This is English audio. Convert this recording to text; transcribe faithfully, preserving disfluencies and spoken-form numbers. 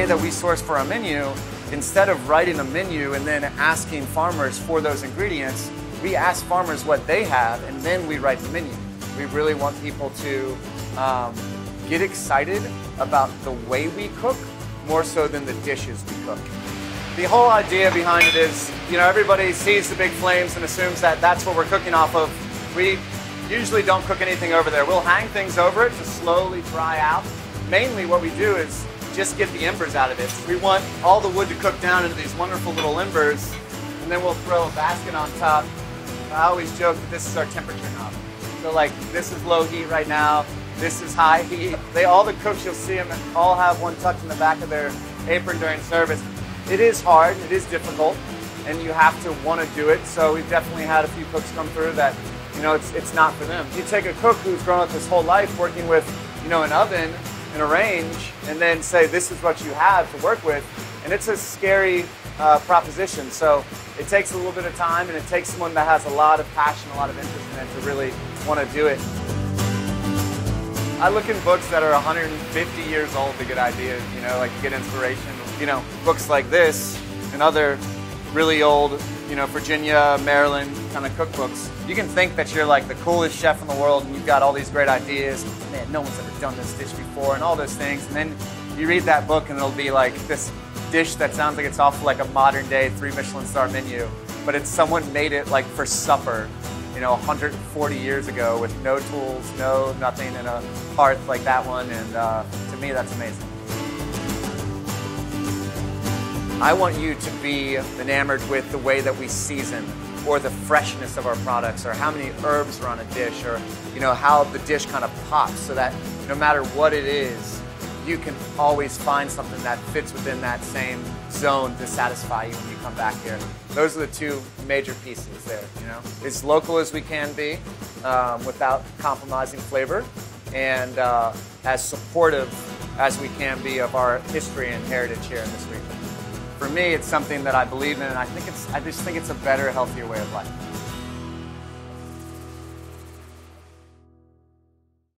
way that we source for our menu, instead of writing a menu and then asking farmers for those ingredients, we ask farmers what they have and then we write the menu. We really want people to um, get excited about the way we cook more so than the dishes we cook. The whole idea behind it is, you know, everybody sees the big flames and assumes that that's what we're cooking off of. We usually don't cook anything over there. We'll hang things over it to slowly dry out. Mainly what we do is just get the embers out of it. We want all the wood to cook down into these wonderful little embers, and then we'll throw a basket on top. I always joke that this is our temperature knob. So like, this is low heat right now, this is high heat. They, all the cooks, you'll see them all have one tucked in the back of their apron during service. It is hard, it is difficult, and you have to want to do it. So we've definitely had a few cooks come through that, you know, it's, it's not for them. You take a cook who's grown up his whole life working with, you know, an oven and a range, and then say, this is what you have to work with, and it's a scary uh, proposition. So it takes a little bit of time, and it takes someone that has a lot of passion, a lot of interest in it to really want to do it. I look in books that are one hundred fifty years old to get ideas, you know, like to get inspiration. You know, books like this and other really old, you know, Virginia, Maryland kind of cookbooks. You can think that you're like the coolest chef in the world and you've got all these great ideas. Man, no one's ever done this dish before and all those things. And then you read that book and it'll be like this dish that sounds like it's off like a modern day three Michelin star menu. But it's someone made it like for supper, you know, one hundred forty years ago with no tools, no nothing, in a hearth like that one. And uh, to me, that's amazing. I want you to be enamored with the way that we season, or the freshness of our products, or how many herbs are on a dish, or you know how the dish kind of pops, so that no matter what it is, you can always find something that fits within that same zone to satisfy you when you come back here. Those are the two major pieces there. You know, as local as we can be, um, without compromising flavor, and uh, as supportive as we can be of our history and heritage here in this region. For me, it's something that I believe in, and I think it's, I just think it's a better, healthier way of life.